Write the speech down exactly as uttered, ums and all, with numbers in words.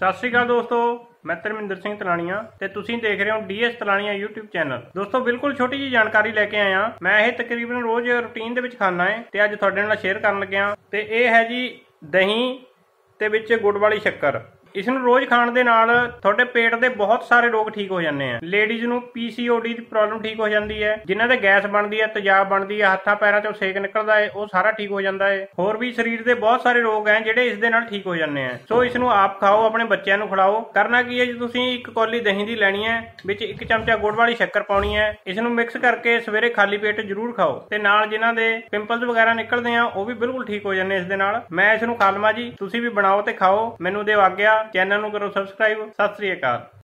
सत श्री अकाल दोस्तों, मैं धर्मिंदर सिंह तलानियां ते तुसीं देख रहे हो D S Talaniyan YouTube channel. दोस्तों बिल्कुल छोटी जी जानकारी लेके आया, मैं ये तकरीबन रोज रूटीन दे विच खाना है ते अज तुहाडे नाल शेयर करन लग्या। ते इह है जी दही ते विच गुड़ वाली शक्कर। इस नूं रोज खाण दे नाल तुहाडे पेट दे बहुत सारे रोग ठीक हो जांदे हैं। लेडीज़ नूं पीसीओडी दी प्रॉब्लम ठीक हो जांदी है, जिन्हां दे गैस बनदी है, तेजाब बनदी है, हत्थां पैरां चों सेक निकलदा है, ओह सारा ठीक हो जांदा है। होर भी शरीर दे बहुत सारे रोग हैं जिहड़े इस दे नाल ठीक हो जांदे हैं। सो इस नूं आप खाओ, अपने बच्चों नूं खिलाओ। करना की है जी, तुसीं एक कौली दही दी लैनी है, विच एक चमचा गुड़ वाली शक्कर पाउणी है। इस नूं मिक्स करके सवेरे खाली पेट जरूर खाओ ते नाल जिन्हां दे पिंपल्स वगैरह निकलदे हैं ओह भी बिल्कुल ठीक हो जांदे इस दे नाल। मैं इस नूं खा लवां जी, तुसीं भी बनाओ ते खाओ। मैनूं दिओ आग्या। चैनल को करो सब्सक्राइब। सत श्री अकाल।